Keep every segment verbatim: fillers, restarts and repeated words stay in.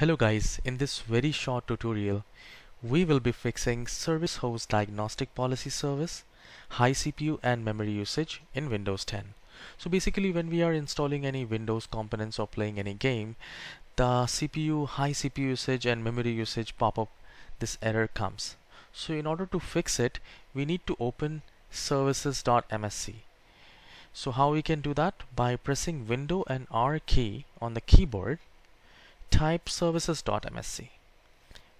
Hello guys, in this very short tutorial we will be fixing service host diagnostic policy service, high C P U and memory usage in Windows ten. So basically when we are installing any Windows components or playing any game, the C P U, high C P U usage and memory usage pop up, this error comes. So in order to fix it, we need to open services dot M S C. So how we can do that? By pressing Window and R key on the keyboard, type services dot M S C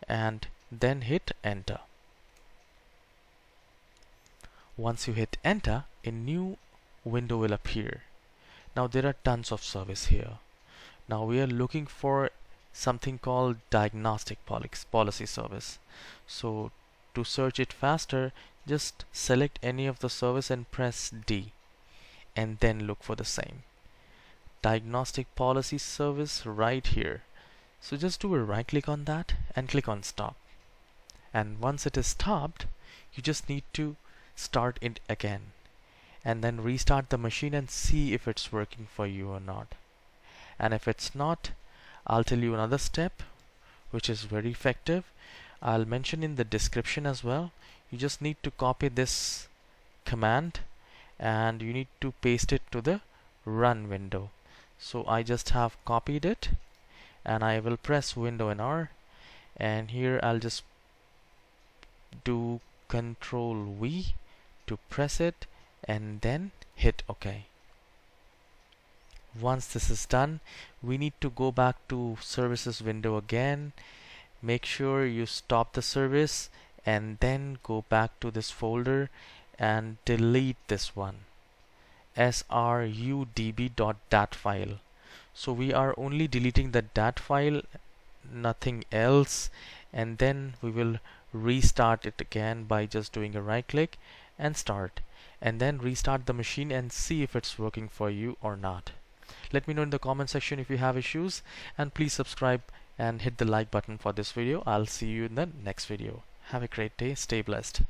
and then hit enter. Once you hit enter, a new window will appear. Now there are tons of service here. Now we are looking for something called Diagnostic Policy Service. So to search it faster, just select any of the service and press D, and then look for the same Diagnostic Policy Service right here. So just do a right click on that and click on stop, and once it is stopped you just need to start it again and then restart the machine and see if it's working for you or not. And if it's not, I'll tell you another step which is very effective. I'll mention in the description as well. You just need to copy this command and you need to paste it to the run window. So I just have copied it and I will press Window and R, and here I'll just do Control V to press it and then hit OK. Once this is done, we need to go back to services window again. Make sure you stop the service and then go back to this folder and delete this one, S R U D B dot dat file. So we are only deleting the dat file, nothing else, and then we will restart it again by just doing a right click and start, and then restart the machine and see if it's working for you or not. Let me know in the comment section if you have issues, and please subscribe and hit the like button for this video. I'll see you in the next video. Have a great day, stay blessed.